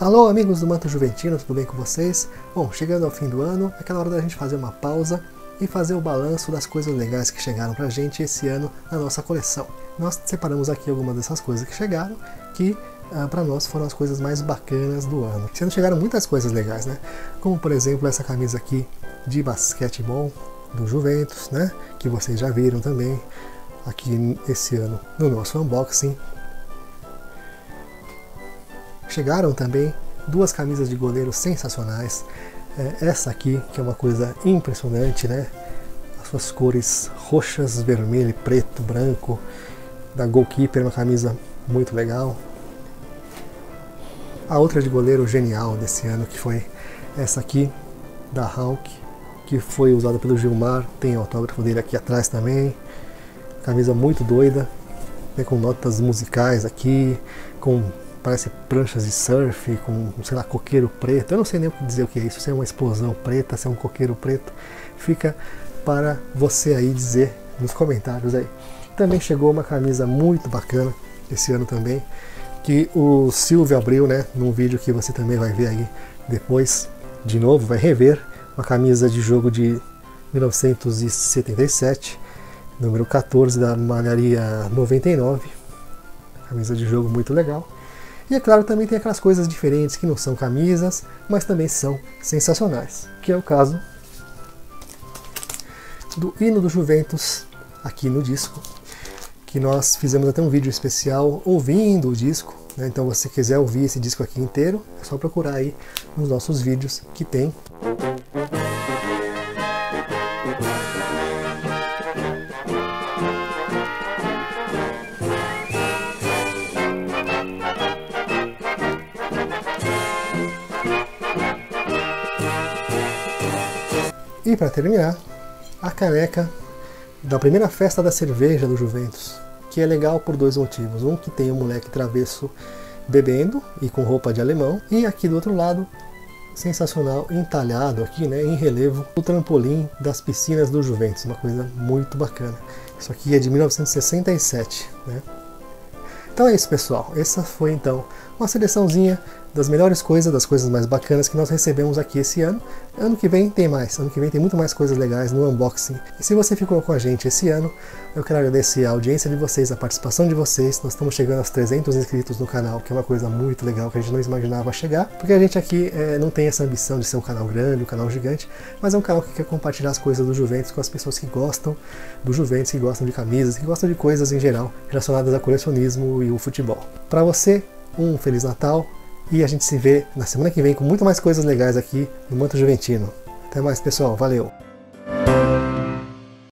Alô, amigos do Manto Juventino, tudo bem com vocês? Bom, chegando ao fim do ano, é aquela hora da gente fazer uma pausa e fazer o balanço das coisas legais que chegaram pra gente esse ano na nossa coleção. Nós separamos aqui algumas dessas coisas que chegaram, que pra nós foram as coisas mais bacanas do ano. Esse ano chegaram muitas coisas legais, né? Como, por exemplo, essa camisa aqui de basquetebol do Juventus, né? Que vocês já viram também aqui esse ano no nosso unboxing. Chegaram também duas camisas de goleiro sensacionais, essa aqui que é uma coisa impressionante, né? As suas cores roxas, vermelho, preto, branco, da Goalkeeper, uma camisa muito legal. A outra de goleiro genial desse ano, que foi essa aqui da Hawk, que foi usada pelo Gilmar, tem o autógrafo dele aqui atrás também, camisa muito doida, né? Com notas musicais aqui, com parece pranchas de surf, com, sei lá, coqueiro preto. Eu não sei nem o que dizer o que é isso, se é uma explosão preta, se é um coqueiro preto. Fica para você aí dizer nos comentários aí. Também chegou uma camisa muito bacana esse ano também, que o Silvio abriu, né, num vídeo que você também vai ver aí depois, de novo, vai rever. Uma camisa de jogo de 1977, número 14, da Malharia 99. Camisa de jogo muito legal. E é claro, também tem aquelas coisas diferentes que não são camisas, mas também são sensacionais, que é o caso do hino do Juventus aqui no disco, que nós fizemos até um vídeo especial ouvindo o disco, né? Então, se você quiser ouvir esse disco aqui inteiro, é só procurar aí nos nossos vídeos que tem. E para terminar, a caneca da primeira festa da cerveja do Juventus, que é legal por dois motivos. Um, que tem o Moleque Travesso bebendo e com roupa de alemão, e aqui do outro lado, sensacional, entalhado aqui, né, em relevo, o trampolim das piscinas do Juventus, uma coisa muito bacana. Isso aqui é de 1967, né? Então é isso, pessoal, essa foi então uma seleçãozinha das melhores coisas, das coisas mais bacanas que nós recebemos aqui esse ano. Ano que vem tem mais, ano que vem tem muito mais coisas legais no unboxing. E se você ficou com a gente esse ano, eu quero agradecer a audiência de vocês, a participação de vocês. Nós estamos chegando aos 300 inscritos no canal, que é uma coisa muito legal, que a gente não imaginava chegar, porque a gente aqui não tem essa ambição de ser um canal grande, um canal gigante, mas é um canal que quer compartilhar as coisas do Juventus com as pessoas que gostam do Juventus, que gostam de camisas, que gostam de coisas em geral relacionadas a colecionismo e o futebol. Para você, um Feliz Natal! E a gente se vê na semana que vem com muito mais coisas legais aqui no Manto Juventino. Até mais, pessoal. Valeu!